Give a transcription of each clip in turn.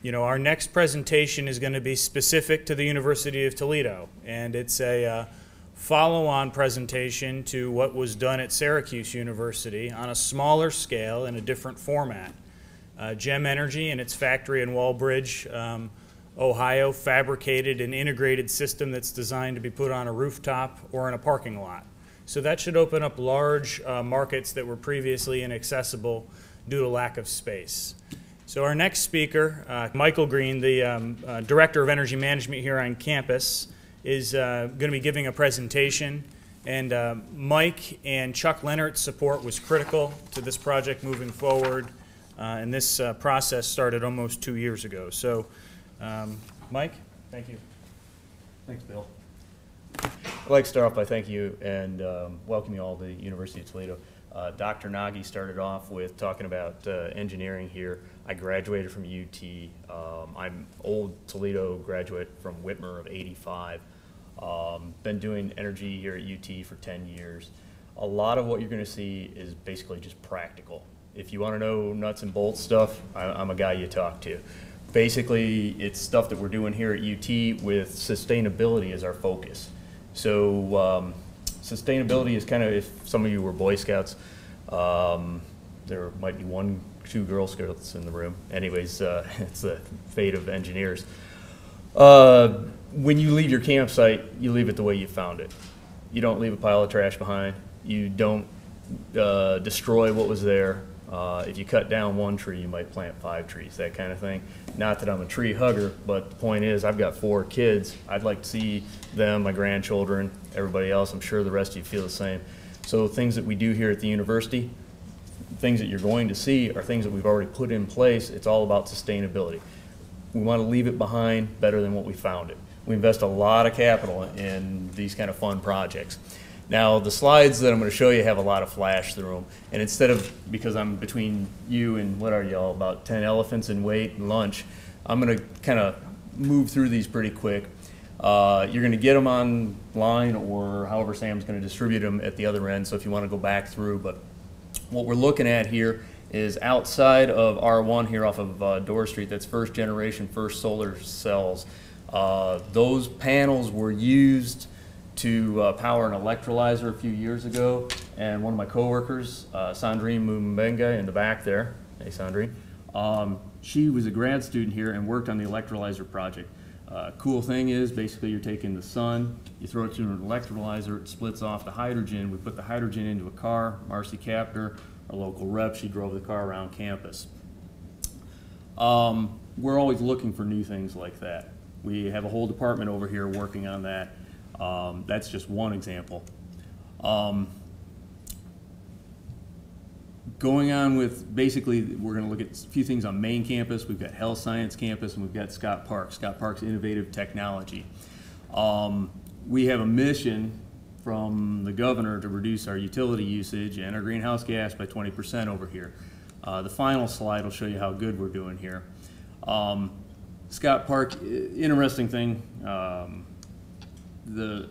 You know, our next presentation is going to be specific to the University of Toledo, and it's a follow-on presentation to what was done at Syracuse University on a smaller scale in a different format. Gem Energy and its factory in Wallbridge, Ohio, fabricated an integrated system that's designed to be put on a rooftop or in a parking lot. So that should open up large markets that were previously inaccessible due to lack of space. So our next speaker, Michael Green, the Director of Energy Management here on campus, is going to be giving a presentation. And Mike and Chuck Leonard's support was critical to this project moving forward. And this process started almost 2 years ago. So Mike, thank you. Thanks, Bill. I'd like to start off by thanking you and welcome you all to the University of Toledo. Dr. Nagy started off with talking about engineering here. I graduated from UT. I'm old Toledo graduate from Whitmer of 85. Been doing energy here at UT for 10 years. A lot of what you're going to see is basically just practical. If you want to know nuts and bolts stuff, I'm a guy you talk to. Basically, it's stuff that we're doing here at UT with sustainability as our focus. So sustainability is kind of, if some of you were Boy Scouts, there might be one, two Girl Scouts in the room. Anyways, it's the fate of engineers. When you leave your campsite, you leave it the way you found it. You don't leave a pile of trash behind. You don't destroy what was there. If you cut down one tree, you might plant 5 trees, that kind of thing. Not that I'm a tree hugger, but the point is I've got 4 kids. I'd like to see them, my grandchildren, everybody else. I'm sure the rest of you feel the same. So things that we do here at the university, things that you're going to see are things that we've already put in place. It's all about sustainability. We want to leave it behind better than what we found it. We invest a lot of capital in these kind of fun projects. Now, the slides that I'm going to show you have a lot of flash through them. And instead of, because I'm between you and what are y'all, about 10 elephants in weight and lunch, I'm going to kind of move through these pretty quick. You're going to get them online or however Sam's going to distribute them at the other end, so if you want to go back through. But what we're looking at here is outside of R1 here off of Door Street. That's first generation, first solar cells. Those panels were used to power an electrolyzer a few years ago, and one of my coworkers, Sandrine Mumbenga, in the back there, hey Sandrine, she was a grad student here and worked on the electrolyzer project. Cool thing is, basically you're taking the sun, you throw it through an electrolyzer, it splits off the hydrogen. We put the hydrogen into a car. Marcy Kaptur, our local rep, she drove the car around campus. We're always looking for new things like that. We have a whole department over here working on that. That's just one example. Going on with, basically, we're going to look at a few things on main campus. We've got Health Science Campus, and we've got Scott Park, Scott Park's innovative technology. We have a mission from the governor to reduce our utility usage and our greenhouse gas by 20% over here. The final slide will show you how good we're doing here. Scott Park, interesting thing. The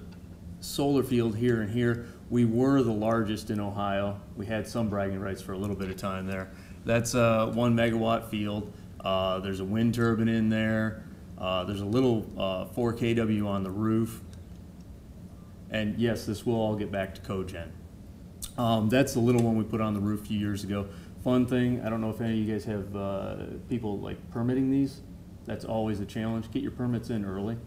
solar field here and here, we were the largest in Ohio. We had some bragging rights for a little bit of time there. That's a 1 megawatt field. There's a wind turbine in there. There's a little 4 kW on the roof. And yes, this will all get back to cogen. That's the little one we put on the roof a few years ago. Fun thing, I don't know if any of you guys have people like permitting these. That's always a challenge. Get your permits in early.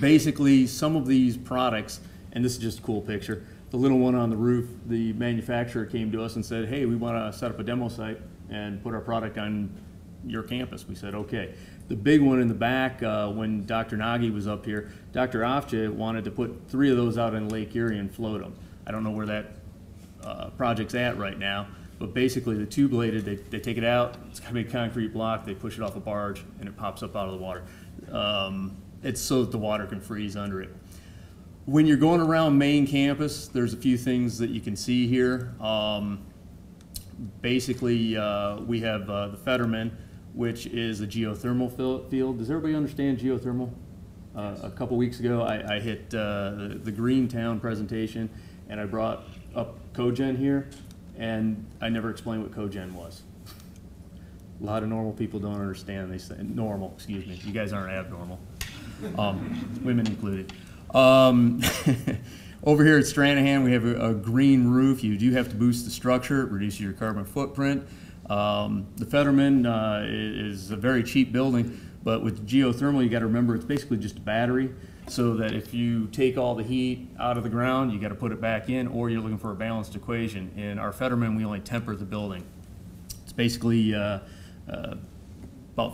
Basically, some of these products, and this is just a cool picture, the little one on the roof, the manufacturer came to us and said, hey, we want to set up a demo site and put our product on your campus. We said, okay. The big one in the back, when Dr. Nagy was up here, Dr. Afje wanted to put 3 of those out in Lake Erie and float them. I don't know where that project's at right now, but basically the two-bladed, they take it out, it's got a big concrete block, they push it off a barge, and it pops up out of the water. It's so that the water can freeze under it. When you're going around main campus, there's a few things that you can see here. Basically, we have the Fetterman, which is a geothermal field. Does everybody understand geothermal? A couple weeks ago, I hit the Greentown presentation, and I brought up cogen here, and I never explained what cogen was. A lot of normal people don't understand. They say normal, excuse me. You guys aren't abnormal, women included. Over here at Stranahan, we have a green roof. You do have to boost the structure, reduce your carbon footprint. The Fetterman is a very cheap building, but with geothermal, you got to remember it's basically just a battery. So that if you take all the heat out of the ground, you got to put it back in, or you're looking for a balanced equation. In our Fetterman, we only temper the building. It's basically about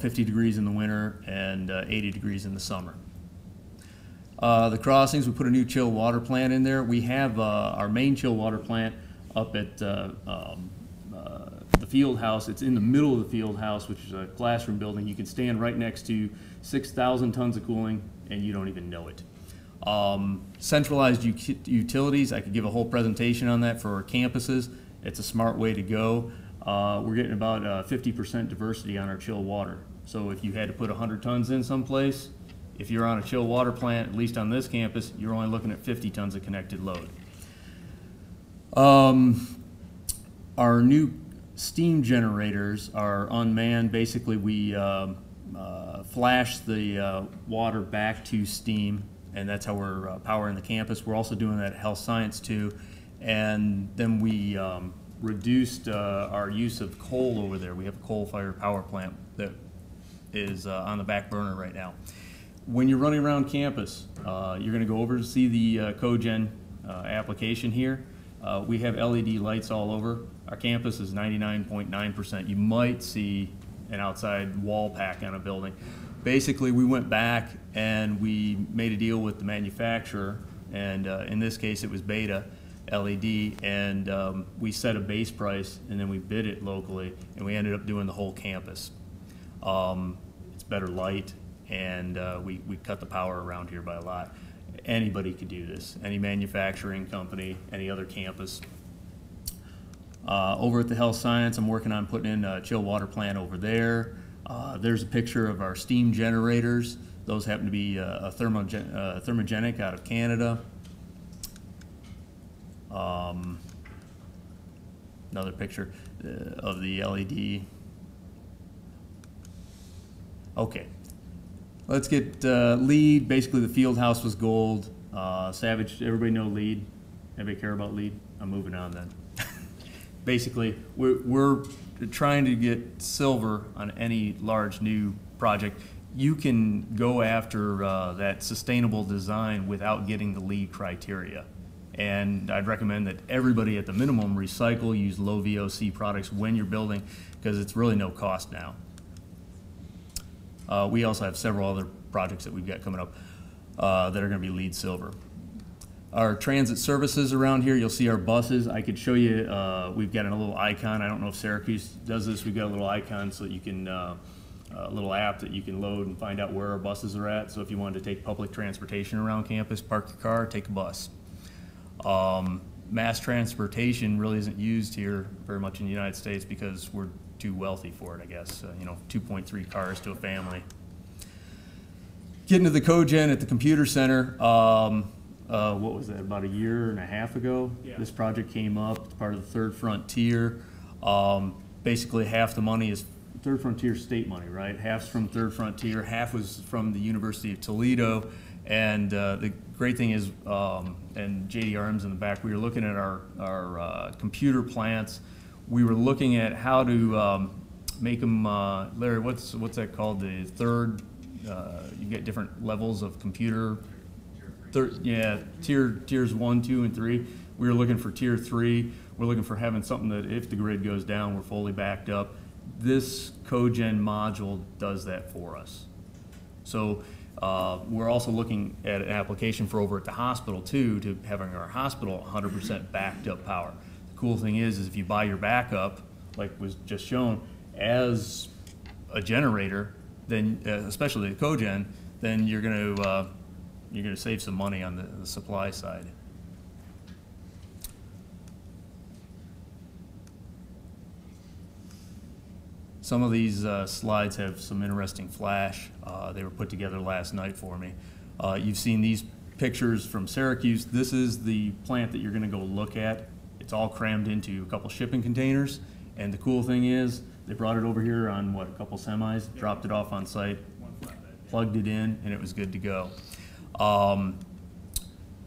50 degrees in the winter and 80 degrees in the summer. The crossings, we put a new chill water plant in there. We have our main chill water plant up at the field house. It's in the middle of the field house, which is a classroom building. You can stand right next to 6,000 tons of cooling and you don't even know it. Centralized utilities, I could give a whole presentation on that for our campuses. It's a smart way to go. We're getting about 50% diversity on our chill water. So if you had to put 100 tons in someplace, if you're on a chill water plant, at least on this campus, you're only looking at 50 tons of connected load. Our new steam generators are unmanned. Basically, we flash the water back to steam, and that's how we're powering the campus. We're also doing that at Health Science too. And then we reduced our use of coal over there. We have a coal-fired power plant that is on the back burner right now. When you're running around campus, you're going to go over to see the cogen application here. We have LED lights all over. Our campus is 99.9%. You might see an outside wall pack on a building. Basically, we went back and we made a deal with the manufacturer, and in this case it was Beta LED, and we set a base price and then we bid it locally, and we ended up doing the whole campus. It's better light, and we cut the power around here by a lot. Anybody could do this, any manufacturing company, any other campus. Over at the Health Science, I'm working on putting in a chill water plant over there. There's a picture of our steam generators. Those happen to be a thermogenic out of Canada. Another picture of the LED. Okay, let's get LEED. Basically, the field house was gold. Savage, everybody know LEED? Everybody care about LEED? I'm moving on then. Basically, we're trying to get silver on any large new project. You can go after that sustainable design without getting the LEED criteria. And I'd recommend that everybody at the minimum recycle, use low VOC products when you're building, because it's really no cost now. We also have several other projects that we've got coming up that are going to be LEED silver. Our transit services around here, you'll see our buses. I could show you, we've got a little icon. I don't know if Syracuse does this. We've got a little icon so that you can, a little app that you can load and find out where our buses are at. So if you wanted to take public transportation around campus, park your car, take a bus. Mass transportation really isn't used here very much in the United States because we're too wealthy for it, I guess. You know, 2.3 cars to a family. Getting to the cogen at the computer center. What was that, about a year and a half ago? Yeah. This project came up. It's part of the Third Frontier. Basically, half the money is Third Frontier state money, right? Half's from Third Frontier, half was from the University of Toledo. And the great thing is, and J.D. Arms in the back, we were looking at our computer plants. We were looking at how to make them, Larry, what's that called? The third, you get different levels of computer. Yeah, tiers 1, 2, and 3. We were looking for tier 3. We're looking for having something that if the grid goes down, we're fully backed up. This cogen module does that for us. So we're also looking at an application for over at the hospital too, to having our hospital 100% backed up power. The cool thing is if you buy your backup, like was just shown, as a generator, then especially the cogen, then you're going to save some money on the supply side. Some of these slides have some interesting flash. They were put together last night for me. You've seen these pictures from Syracuse. This is the plant that you're going to go look at. It's all crammed into a couple shipping containers. And the cool thing is They brought it over here on, what, a couple semis, dropped it off on site, plugged it in, and it was good to go.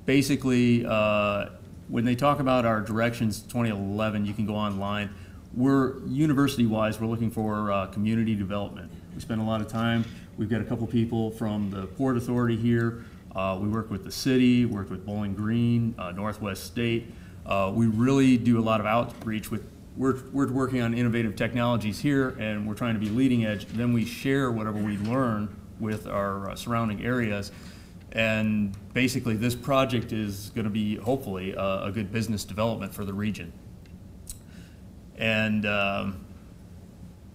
Basically, when they talk about our directions 2011, you can go online. We're, university-wise, we're looking for community development. We spend a lot of time. We've got a couple people from the Port Authority here. We work with the city, work with Bowling Green, Northwest State. We really do a lot of outreach with, we're working on innovative technologies here, and we're trying to be leading edge. Then we share whatever we learn with our surrounding areas. And basically this project is going to be, hopefully, a good business development for the region. And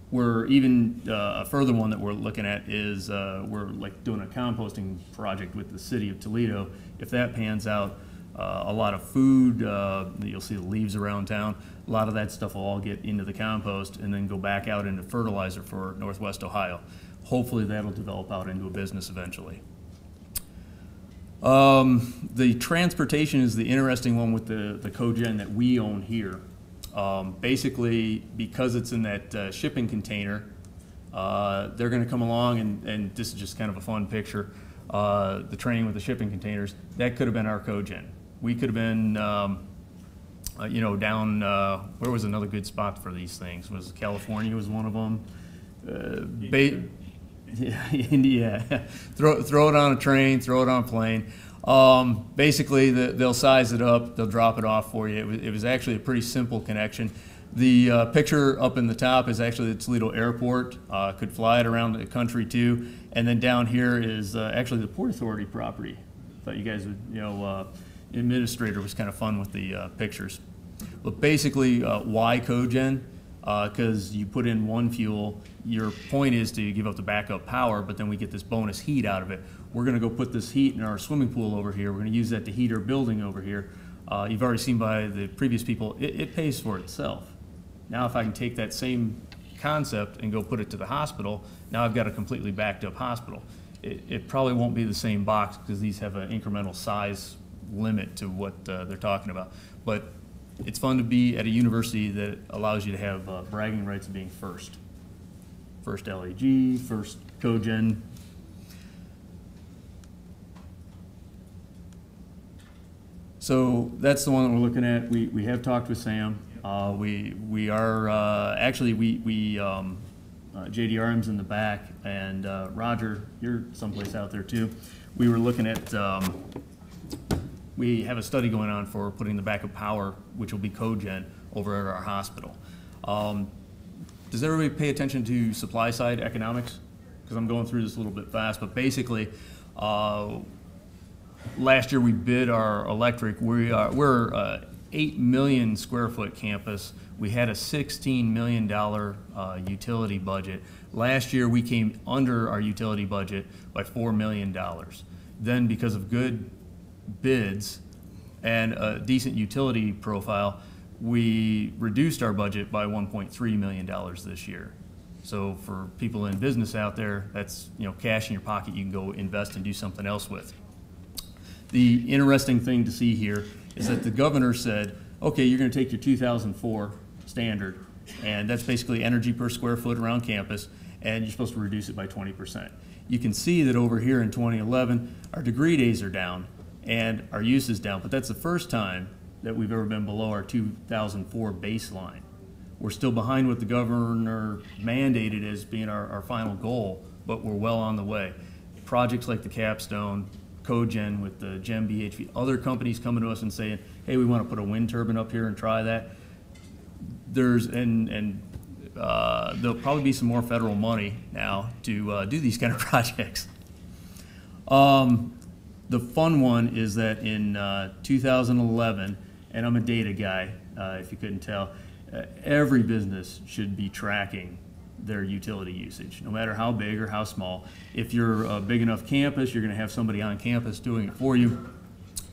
we're even, a further one that we're looking at is we're like doing a composting project with the city of Toledo. If that pans out, a lot of food, you'll see the leaves around town, a lot of that stuff will all get into the compost and then go back out into fertilizer for Northwest Ohio. Hopefully that'll develop out into a business eventually. The transportation is the interesting one with the cogen that we own here. Basically, because it's in that shipping container, they're going to come along, and this is just kind of a fun picture, the train with the shipping containers. That could have been our cogen. We could have been, you know, down, where was another good spot for these things? Was California was one of them? India. Throw it on a train, throw it on a plane. Basically, they'll size it up, they'll drop it off for you. It was actually a pretty simple connection. The picture up in the top is actually the Toledo Airport. Could fly it around the country too. And then down here is actually the Port Authority property. Thought you guys would, you know, administrator was kind of fun with the pictures. But basically, why cogen? Because you put in one fuel, your point is to give up the backup power, but then we get this bonus heat out of it. We're going to go put this heat in our swimming pool over here. We're going to use that to heat our building over here. You've already seen by the previous people, it pays for itself. Now if I can take that same concept and go put it to the hospital, now I've got a completely backed up hospital. It probably won't be the same box because these have an incremental size limit to what they're talking about. But it's fun to be at a university that allows you to have bragging rights of being first. First LAG, first cogen. So that's the one that we're looking at. We have talked with Sam. We are actually JDRM's in the back, and Roger, you're someplace out there too. We were looking at. We have a study going on for putting the backup power, which will be cogen, over at our hospital. Does everybody pay attention to supply side economics? Because I'm going through this a little bit fast, but basically, last year we bid our electric. We're a 8 million square foot campus. We had a $16 million utility budget. Last year we came under our utility budget by $4 million. Then because of good bids and a decent utility profile, we reduced our budget by $1.3 million this year. So for people in business out there, that's, you know, cash in your pocket you can go invest and do something else with. The interesting thing to see here is that the governor said, okay, you're going to take your 2004 standard, and that's basically energy per square foot around campus, and you're supposed to reduce it by 20%. You can see that over here in 2011, our degree days are down and our use is down, but that's the first time that we've ever been below our 2004 baseline. We're still behind what the governor mandated as being our final goal, but we're well on the way. Projects like the Capstone, cogen with the Gem BHV, other companies coming to us and saying, hey, we want to put a wind turbine up here and try that. There's, and there'll probably be some more federal money now to do these kind of projects. The fun one is that in 2011, and I'm a data guy, if you couldn't tell, every business should be tracking their utility usage, no matter how big or how small. If you're a big enough campus, you're going to have somebody on campus doing it for you.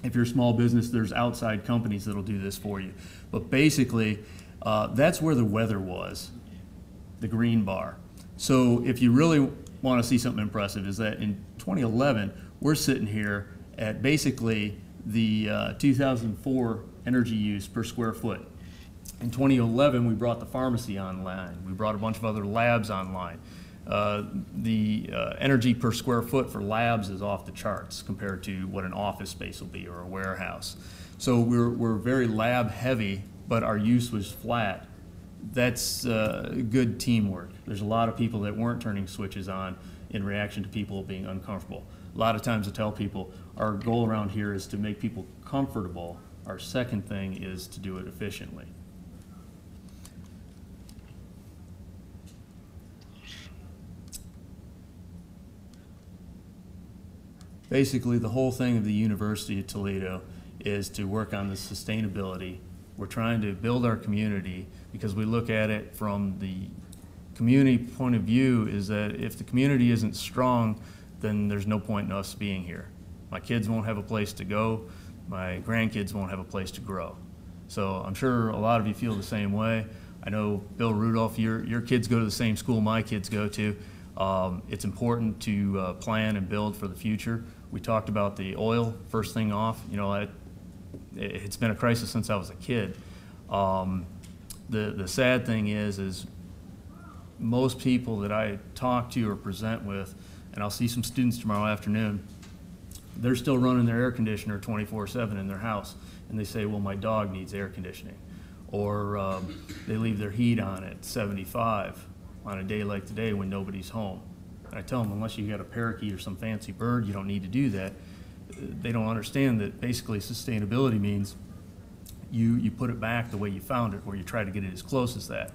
If you're a small business, there's outside companies that'll do this for you. But basically, that's where the weather was, the green bar. So if you really want to see something impressive, is that in 2011, we're sitting here at basically the 2004 energy use per square foot. In 2011, we brought the pharmacy online. We brought a bunch of other labs online. The energy per square foot for labs is off the charts compared to what an office space will be or a warehouse. So we're very lab heavy, but our use was flat. That's good teamwork. There's a lot of people that weren't turning switches on in reaction to people being uncomfortable. A lot of times I tell people our goal around here is to make people comfortable. Our second thing is to do it efficiently. Basically, the whole thing of the University of Toledo is to work on the sustainability. We're trying to build our community because we look at it from the community point of view is that if the community isn't strong, then there's no point in us being here. My kids won't have a place to go. My grandkids won't have a place to grow. So I'm sure a lot of you feel the same way. I know, Bill Rudolph, your kids go to the same school my kids go to. It's important to plan and build for the future. We talked about the oil first thing off. You know, it's been a crisis since I was a kid. The sad thing is most people that I talk to or present with, and I'll see some students tomorrow afternoon, they're still running their air conditioner 24/7 in their house, and they say, well, my dog needs air conditioning. Or they leave their heat on at 75 on a day like today when nobody's home. And I tell them, unless you've got a parakeet or some fancy bird, you don't need to do that. They don't understand that basically sustainability means you put it back the way you found it, or you try to get it as close as that.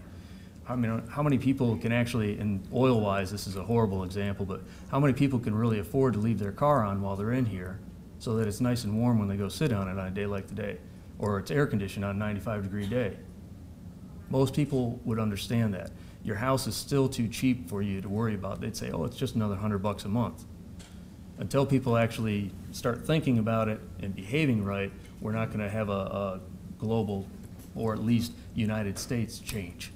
I mean, how many people can actually, and oil-wise, this is a horrible example, but how many people can really afford to leave their car on while they're in here so that it's nice and warm when they go sit on it on a day like today, or it's air-conditioned on a 95-degree day? Most people would understand that. Your house is still too cheap for you to worry about. They'd say, oh, it's just another $100 a month. Until people actually start thinking about it and behaving right, we're not going to have a global, or at least United States, change.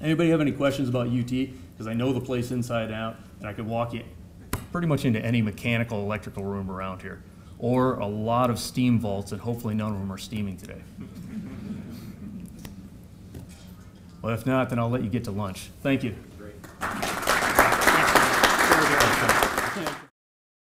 Anybody have any questions about UT? Because I know the place inside out, and I could walk you pretty much into any mechanical, electrical room around here, or a lot of steam vaults, and hopefully none of them are steaming today. Well, if not, then I'll let you get to lunch. Thank you. Great.